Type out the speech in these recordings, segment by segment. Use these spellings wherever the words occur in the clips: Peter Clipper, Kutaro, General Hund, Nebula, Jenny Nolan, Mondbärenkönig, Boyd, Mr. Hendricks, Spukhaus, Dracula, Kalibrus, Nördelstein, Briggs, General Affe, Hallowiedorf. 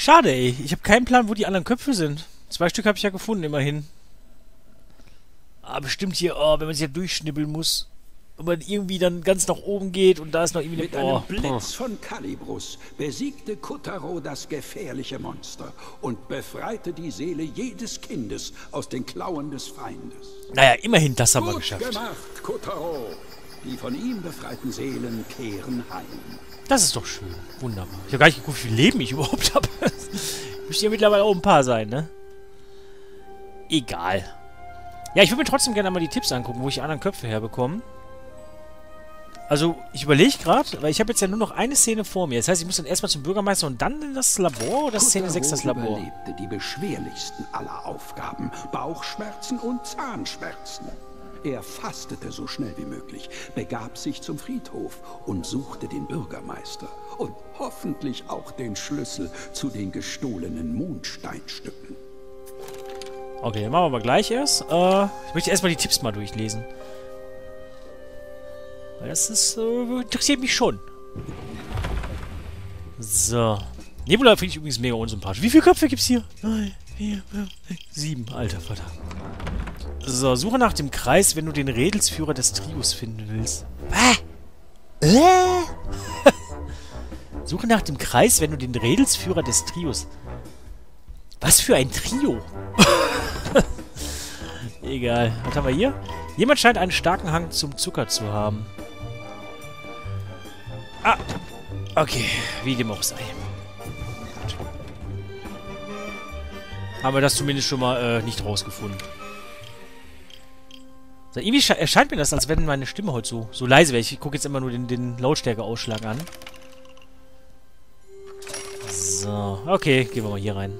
Schade, ey. Ich habe keinen Plan, wo die anderen Köpfe sind. 2 Stück habe ich ja gefunden, immerhin. Ah, bestimmt hier, oh, wenn man sich ja durchschnibbeln muss. Und man irgendwie dann ganz nach oben geht und da ist noch irgendwie... Mit einem Blitz von Kalibrus besiegte Kutaro das gefährliche Monster und befreite die Seele jedes Kindes aus den Klauen des Feindes. Naja, immerhin das haben wir geschafft. Gut gemacht, Kutaro. Die von ihm befreiten Seelen kehren heim. Das ist doch schön. Wunderbar. Ich habe gar nicht geguckt, wie viel Leben ich überhaupt habe. Müsste ja mittlerweile auch ein paar sein, ne? Egal. Ja, ich würde mir trotzdem gerne mal die Tipps angucken, wo ich die anderen Köpfe herbekomme. Also, ich überlege gerade, weil ich habe jetzt ja nur noch eine Szene vor mir. Das heißt, ich muss dann erstmal zum Bürgermeister und dann in das Labor oder Szene 6 das Labor? Kutaro überlebte die beschwerlichsten aller Aufgaben. Bauchschmerzen und Zahnschmerzen. Er fastete so schnell wie möglich, begab sich zum Friedhof und suchte den Bürgermeister und hoffentlich auch den Schlüssel zu den gestohlenen Mondsteinstücken. Okay, machen wir aber gleich erst. Ich möchte erstmal die Tipps mal durchlesen. Weil das ist, interessiert mich schon. So. Nebula finde ich übrigens mega unsympathisch. Wie viele Köpfe gibt's hier? 3, 4, 5, 6, 7. Alter, verdammt. So, suche nach dem Kreis, wenn du den Redelsführer des Trios finden willst. Suche nach dem Kreis, wenn du den Redelsführer des Trios... Was für ein Trio? Egal. Was haben wir hier? Jemand scheint einen starken Hang zum Zucker zu haben. Ah! Okay, wie dem auch sei. Haben wir das zumindest schon mal nicht rausgefunden. So, irgendwie erscheint mir das, als wenn meine Stimme heute so leise wäre. Ich gucke jetzt immer nur den Lautstärkeausschlag an. So, okay, gehen wir mal hier rein.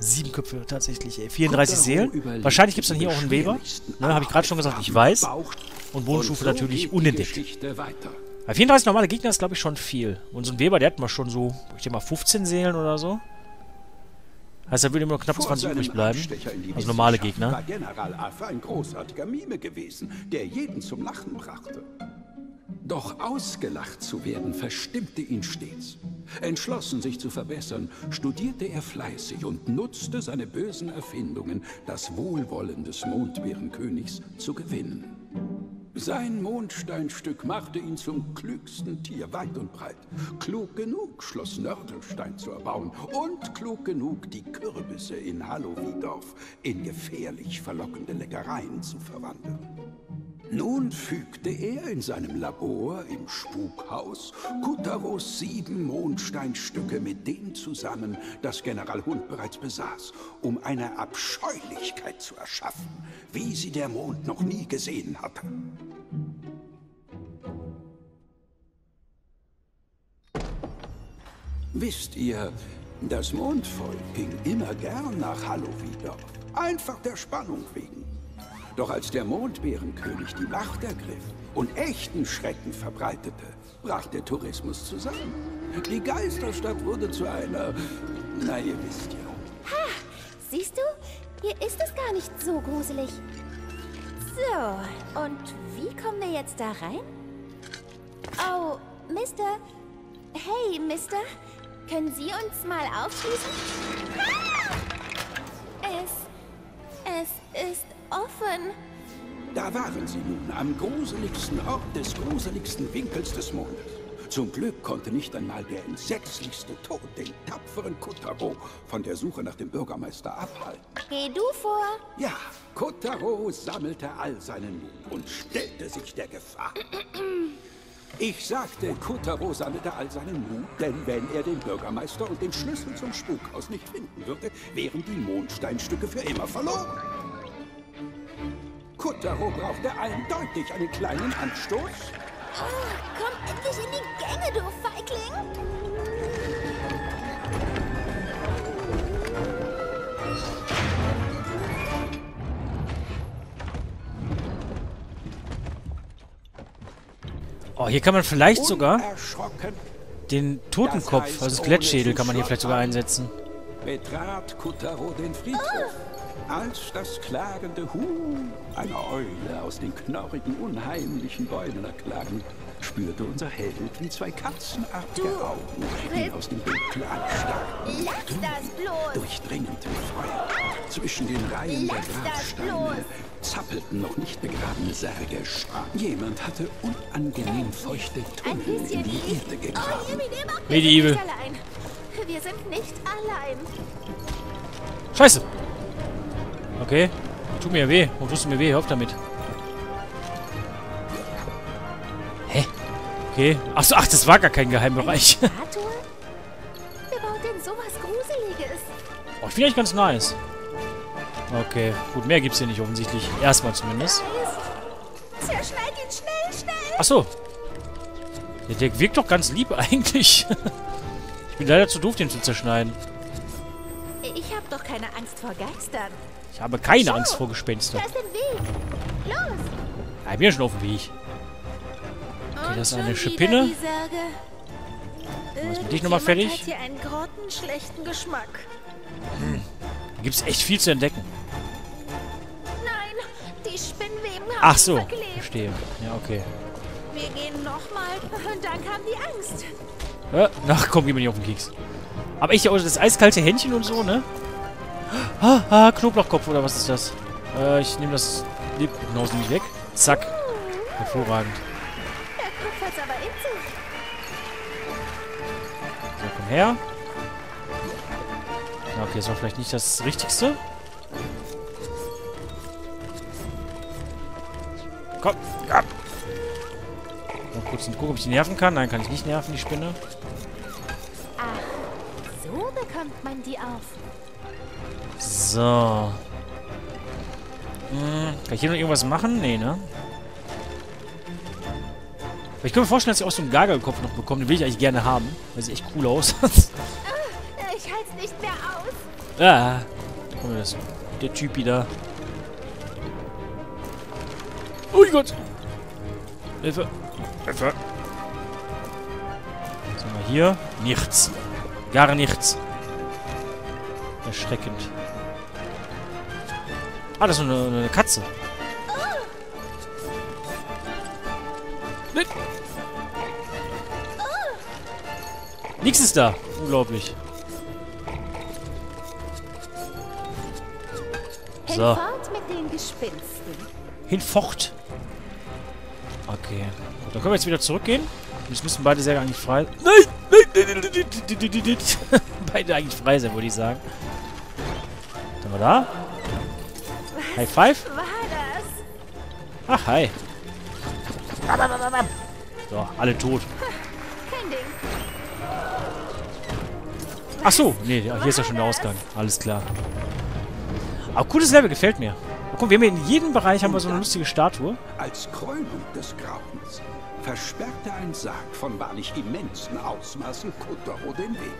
7 Köpfe tatsächlich, ey. 34 Seelen. Wahrscheinlich gibt es dann hier auch einen Weber. Ne, habe ich gerade schon gesagt, ich weiß. Und Bodenstufe natürlich unentdeckt. Bei 34 normale Gegner ist, glaube ich, schon viel. Und so ein Weber, der hat mal schon so, ich denke mal, 15 Seelen oder so. Heißt, da würde immer noch knapp 20 übrig bleiben. Also normale Gegner. War General Affe ein großartiger Mime gewesen, der jeden zum Lachen brachte. Doch ausgelacht zu werden, verstimmte ihn stets. Entschlossen, sich zu verbessern, studierte er fleißig und nutzte seine bösen Erfindungen, das Wohlwollen des Mondbärenkönigs zu gewinnen. Sein Mondsteinstück machte ihn zum klügsten Tier weit und breit. Klug genug, Schloss Nördelstein zu erbauen und klug genug, die Kürbisse in Hallowiedorf in gefährlich verlockende Leckereien zu verwandeln. Nun fügte er in seinem Labor im Spukhaus Kutaros 7 Mondsteinstücke mit dem zusammen, das General Hund bereits besaß, um eine Abscheulichkeit zu erschaffen, wie sie der Mond noch nie gesehen hatte. Wisst ihr, das Mondvolk ging immer gern nach Hallowiedorf, einfach der Spannung wegen. Doch als der Mondbärenkönig die Macht ergriff und echten Schrecken verbreitete, brach der Tourismus zusammen. Die Geisterstadt wurde zu einer... Na, ihr wisst ja. Ha! Siehst du? Hier ist es gar nicht so gruselig. So, und wie kommen wir jetzt da rein? Oh, Mister... Hey, Mister, können Sie uns mal aufschließen? Ah! Es ist... offen. Da waren sie nun, am gruseligsten Ort des gruseligsten Winkels des Mondes. Zum Glück konnte nicht einmal der entsetzlichste Tod den tapferen Kutaro von der Suche nach dem Bürgermeister abhalten. Geh du vor. Ja, Kutaro sammelte all seinen Mut und stellte sich der Gefahr. Ich sagte, Kutaro sammelte all seinen Mut, denn wenn er den Bürgermeister und den Schlüssel zum Spukhaus nicht finden würde, wären die Mondsteinstücke für immer verloren. Kutaro brauchte eindeutig einen kleinen Anstoß. Oh, komm endlich in die Gänge, du Feigling! Oh, hier kann man vielleicht sogar den Totenkopf, das heißt also Skelettschädel, kann man hier vielleicht sogar einsetzen. Betrat Kutaro den Friedhof. Oh. Als das klagende Huhn, eine Eule aus den knorrigen, unheimlichen Bäumen erklagen, spürte unser Held, wie 2 katzenartige Augen ihn aus dem Dunkel anstarrten. Lass das bloß! Durchdringend mit Feuer. Ah! Zwischen den Reihen der Grabsteine zappelten noch nicht begrabene Särge. Jemand hatte unangenehm feuchte Tunnel in die Erde gegraben. Oh, Medieval. Wir sind nicht allein. Scheiße! Okay. Tut mir weh. Und tust du mir weh? Hör auf damit. Hä? Okay. Achso, ach, das war gar kein Geheimbereich. Wer baut denn sowas Gruseliges? Oh, ich finde eigentlich ganz nice. Okay. Gut, mehr gibt's hier nicht offensichtlich. Erstmal zumindest. Zerschneid ihn schnell, schnell! Achso. Der wirkt doch ganz lieb eigentlich. Ich bin leider zu doof, den zu zerschneiden. Ich habe doch keine Angst vor Geistern. Ich habe keine Angst vor Gespenstern. Da ist ein Weg. Los! Ich bin ja schon auf dem Weg. Okay, und das ist eine Schipinne. Was bin ich nochmal fertig? Hat hier einen grottenschlechten Geschmack. Da gibt's echt viel zu entdecken. Nein, die Spinnweben haben ach so, verstehe. Ja, okay. Wir gehen nochmal und dann kam die Angst. Ach komm, geh mir nicht auf den Keks. Aber echt, das eiskalte Händchen und so, ne? Ah, Knoblauchkopf, oder was ist das? Ich nehme das Lebkuchenhaus nämlich weg. Zack. Hervorragend. Der Kopf hat's aber in sich. So, komm her. Ja, okay, das war vielleicht nicht das Richtigste. Komm, ja. Mal kurz gucken, ob ich die nerven kann. Nein, kann ich nicht nerven, die Spinne. Ach, so bekommt man die auf. So. Kann ich hier noch irgendwas machen? Nee, ne? Aber ich kann mir vorstellen, dass ich auch so einen Gargelkopf noch bekomme. Den will ich eigentlich gerne haben. Weil sie echt cool aus. Ich halte es nicht mehr aus. Ah. Guck mal, das ist der Typ wieder. Oh mein Gott. Hilfe. Hilfe. Was haben wir hier? Nichts. Gar nichts. Erschreckend. Ah, das ist eine Katze. Nix ist da. Unglaublich. So. Hinfort mit den Gespinsten. Hinfort. Okay. Gut, dann können wir jetzt wieder zurückgehen. Jetzt müssen beide Särge eigentlich frei sein. Nein! Beide eigentlich frei sein, würde ich sagen. Dann war da. High Five. Ach, hi. So, alle tot. Ach so, nee, hier ist ja schon der Ausgang. Alles klar. Aber cooles Level, gefällt mir. Guck, wir haben in jedem Bereich haben wir so eine lustige Statue. Als Krönung des Grauens versperrte ein Sarg von wahrlich immensen Ausmaßen Kutaro den Weg.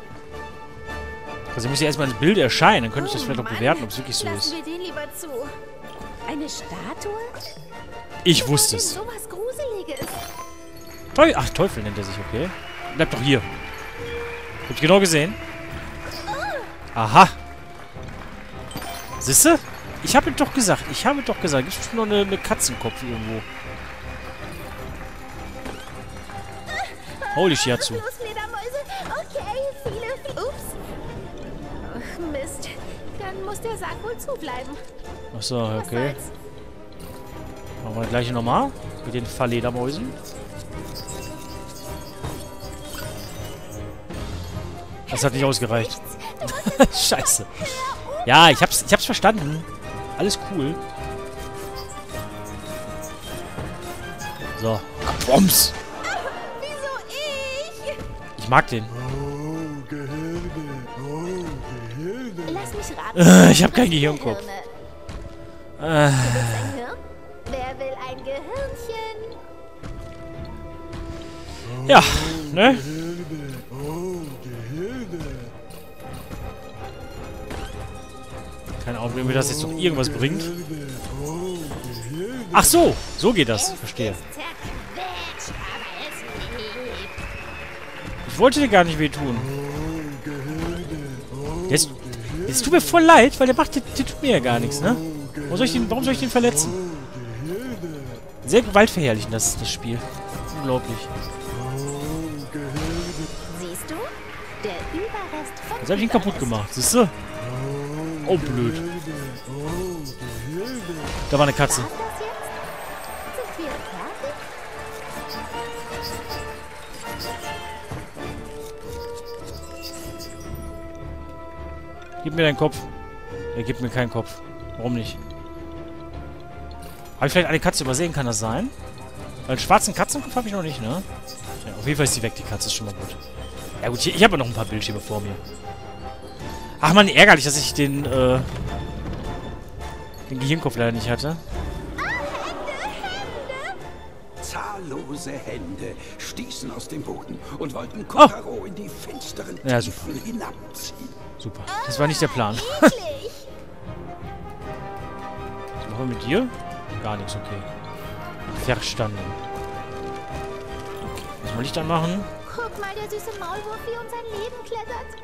Also muss ja erstmal das Bild erscheinen, dann könnte ich das vielleicht auch bewerten, ob es wirklich so ist. Wir den lieber zu. Eine Statue? Ich wusste es. So was Gruseliges. Ach, Teufel nennt er sich, okay. Bleibt doch hier. Hab ich genau gesehen. Aha. Siehste? Ich habe doch gesagt, Gibt es schon noch eine Katzenkopf irgendwo? Holy shit, dazu. Los, Fledermäuse. Okay, viele. Ups. Mist. Dann muss der Sarg wohl zubleiben. Achso, okay. Machen wir das gleiche nochmal. Mit den Verledermäusen. Das hat nicht ausgereicht. Scheiße. Ja, ich hab's verstanden. Alles cool. So. Bombs. Wieso ich? Ich mag den. Oh, Gehirne. Oh, Gehirne. Lass mich raten. Ich hab kein Gehirnkopf. Wer will ein Gehirnchen? Ja, ne? Keine Ahnung, wenn mir das jetzt noch irgendwas bringt. Ach so, so geht das. Verstehe. Ich wollte dir gar nicht wehtun. Jetzt tut mir voll leid, weil der macht, der tut mir ja gar nichts, ne? Warum soll ich den verletzen? Sehr gewaltverherrlichend, das Spiel. Unglaublich. Siehst du? Der Überrest von Jetzt habe ich ihn kaputt gemacht, siehst du? Oh, blöd. Da war eine Katze. Gib mir deinen Kopf. Er gibt mir keinen Kopf. Warum nicht? Habe ich vielleicht eine Katze übersehen? Kann das sein? Weil einen schwarzen Katzenkopf habe ich noch nicht, ne? Ja, auf jeden Fall ist die weg, die Katze. Ist schon mal gut. Ja gut, ich habe noch ein paar Bildschirme vor mir. Ach man, ärgerlich, dass ich den Gehirnkopf leider nicht hatte. Zahllose Hände stießen aus dem Boden und wollten Kutaro in die finsteren Tiefen hinabziehen. Super, das war nicht der Plan. Was machen wir mit dir? Gar nichts, okay. Verstanden. Okay, müssen wir Licht anmachen? Guck mal, der süße Maulwurf, wie um sein Leben klettert.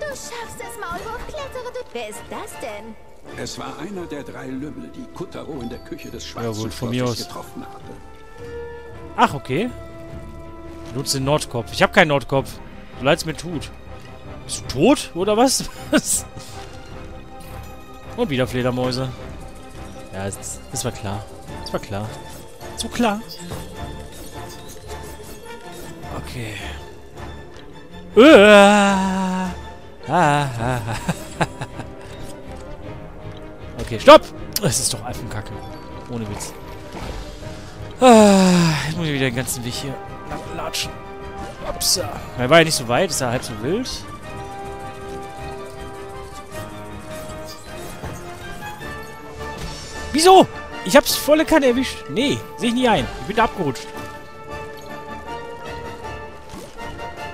Du schaffst es, Maulwurf, klettere du... Wer ist das denn? Es war einer der drei Lümmel, die Kutaro in der Küche des Schwarzen Schlottes getroffen hatte. Ach, okay. Nutze den Nordkopf. Ich habe keinen Nordkopf. So leid es mir tut. Bist du tot, oder was? Und wieder Fledermäuse. Ja, das war klar. Das war klar. Zu klar. Okay. Okay, stopp! Das ist doch Alpenkacke. Ohne Witz. Jetzt muss ich wieder den ganzen Weg hier ablatschen. Upsa. Er war ja nicht so weit, ist ja halb so wild. Wieso? Ich hab's volle Kanne erwischt. Nee, sehe ich nie ein. Ich bin da abgerutscht.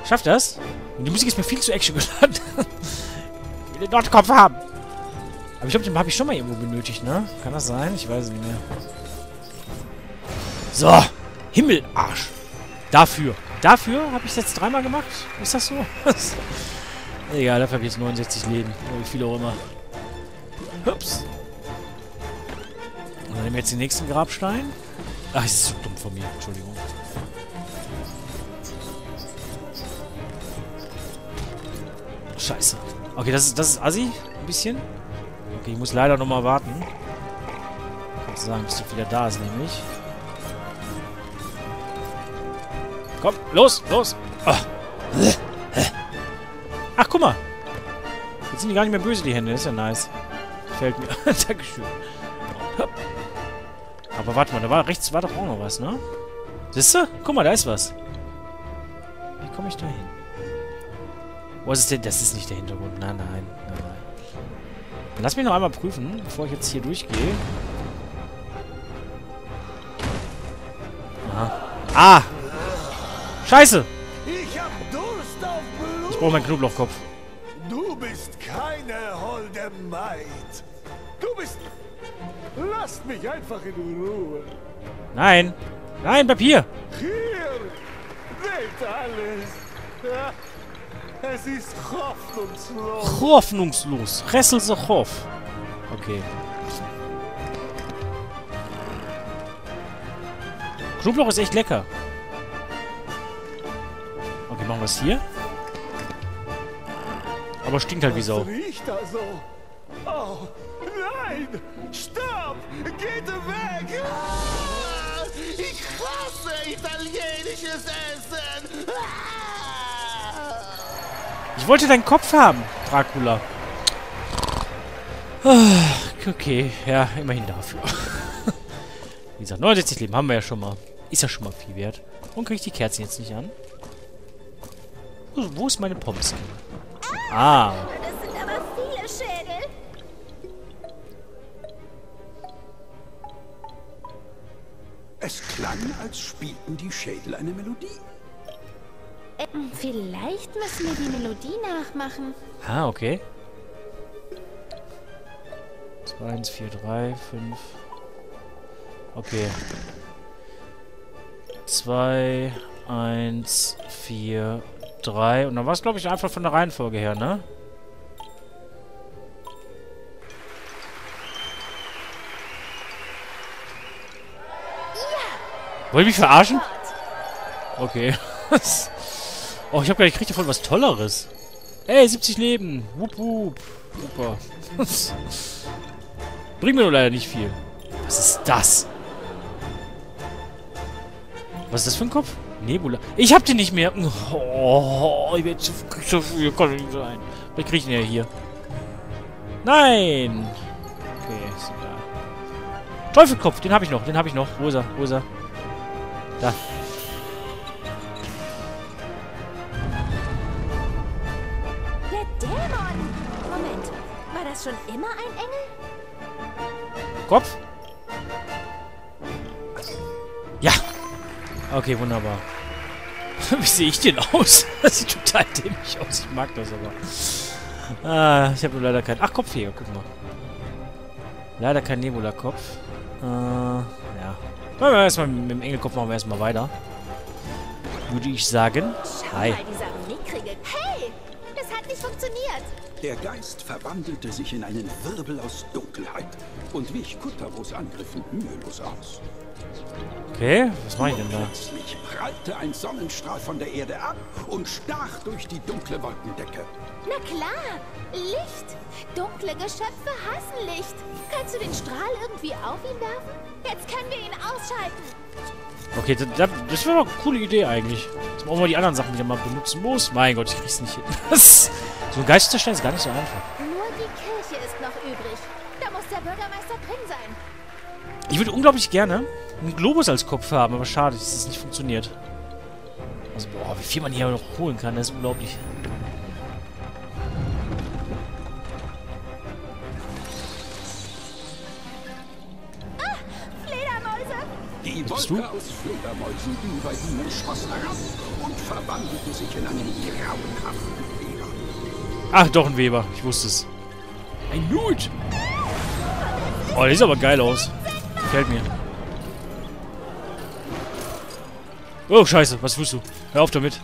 Schafft das? Die Musik ist mir viel zu actiongeladen. Ich will den Nordkopf haben. Aber ich glaube, den habe ich schon mal irgendwo benötigt, ne? Kann das sein? Ich weiß es nicht mehr. So. Himmelarsch. Dafür. Dafür habe ich es jetzt dreimal gemacht. Ist das so? Egal, dafür habe ich jetzt 69 Leben. Oder wie viele auch immer. Hups. Dann nehmen wir jetzt den nächsten Grabstein. Ach, das ist so dumm von mir. Entschuldigung. Scheiße. Okay, das ist assi. Ein bisschen. Okay, ich muss leider nochmal warten. Ich kann sagen, bis du wieder da ist, nämlich. Komm, los, los. Oh. Ach, guck mal. Jetzt sind die gar nicht mehr böse, die Hände. Das ist ja nice. Gefällt mir. Dankeschön. Aber warte mal, da war rechts war doch auch noch was, ne? Siehst du? Guck mal, da ist was. Wie komme ich da hin? Was ist denn? Das ist nicht der Hintergrund. Nein, nein, nein, nein. Dann lass mich noch einmal prüfen, bevor ich jetzt hier durchgehe. Aha. Ah! Scheiße! Ich brauche meinen Knoblauchkopf. Du bist keine holde Maid. Du bist... Lasst mich einfach in Ruhe. Nein. Nein, Papier. Hier. Seht alles. Ja. Es ist hoffnungslos. Hoffnungslos. Resselse Hoff. Okay. Knoblauch ist echt lecker. Okay, machen wir es hier. Aber stinkt halt wie Sau. Riecht also. Oh, nein! Stopp! Geht weg! Ah, ich hasse italienisches Essen! Ah. Ich wollte deinen Kopf haben, Dracula. Okay, ja, immerhin dafür. Wie gesagt, 69 Leben haben wir ja schon mal. Ist ja schon mal viel wert. Und kriege ich die Kerzen jetzt nicht an? Wo ist meine Pommes? Ah! Es klang, als spielten die Schädel eine Melodie. Vielleicht müssen wir die Melodie nachmachen. Ah, okay. 2, 1, 4, 3, 5. Okay. 2, 1, 4, 3. Und dann war es, glaube ich, einfach von der Reihenfolge her, ne? Wollt ihr mich verarschen? Okay. Oh, ich hab gar nicht gekriegt davon was Tolleres. Ey, 70 Leben. Wupp, wupp. Super. Bringt mir nur leider nicht viel. Was ist das? Was ist das für ein Kopf? Nebula. Ich hab den nicht mehr. Oh, ich werde zu viel. Kann nicht sein. Vielleicht krieg ich den ja hier. Nein. Okay, ist egal. Teufelkopf, den hab ich noch. Den hab ich noch. Wo ist er? Wo ist er? Da. Der Dämon. Moment. War das schon immer ein Engel? Kopf? Ja. Okay, wunderbar. Wie sehe ich den aus? Das sieht total dämlich aus. Ich mag das aber. Ich habe nur leider keinen... Ach, Kopfjäger, guck mal. Leider kein Nebula-Kopf. Ja. Machen wir erstmal mit dem Engelkopf machen wir erstmal weiter. Würde ich sagen. Hi. Hey! Das hat nicht funktioniert! Der Geist verwandelte sich in einen Wirbel aus Dunkelheit und wich Kutaros Angriffen mühelos aus. Okay, was mache ich denn da? Plötzlich prallte ein Sonnenstrahl von der Erde ab und stach durch die dunkle Wolkendecke. Na klar, Licht. Dunkle Geschöpfe hassen Licht. Kannst du den Strahl irgendwie auf ihn werfen? Jetzt können wir ihn ausschalten. Okay, das wäre doch eine coole Idee eigentlich. Jetzt brauchen wir die anderen Sachen wieder mal benutzen muss. Mein Gott, ich krieg's nicht hin. So ein Geist zu zerstören ist gar nicht so einfach. Nur die Kirche ist noch übrig. Da muss der Bürgermeister drin sein. Ich würde unglaublich gerne einen Globus als Kopf haben, aber schade, dass das nicht funktioniert. Also, boah, wie viel man hier noch holen kann, das ist unglaublich. Ah, Fledermäuse! Die Wolke aus Fledermäusen über ihnen schoss herab und verwandelte sich in einen grauenhaften Weber. Ach, doch ein Weber, ich wusste es. Ein Nut! Oh, der sieht aber geil aus. Gefällt mir. Oh, scheiße. Was tust du? Hör auf damit.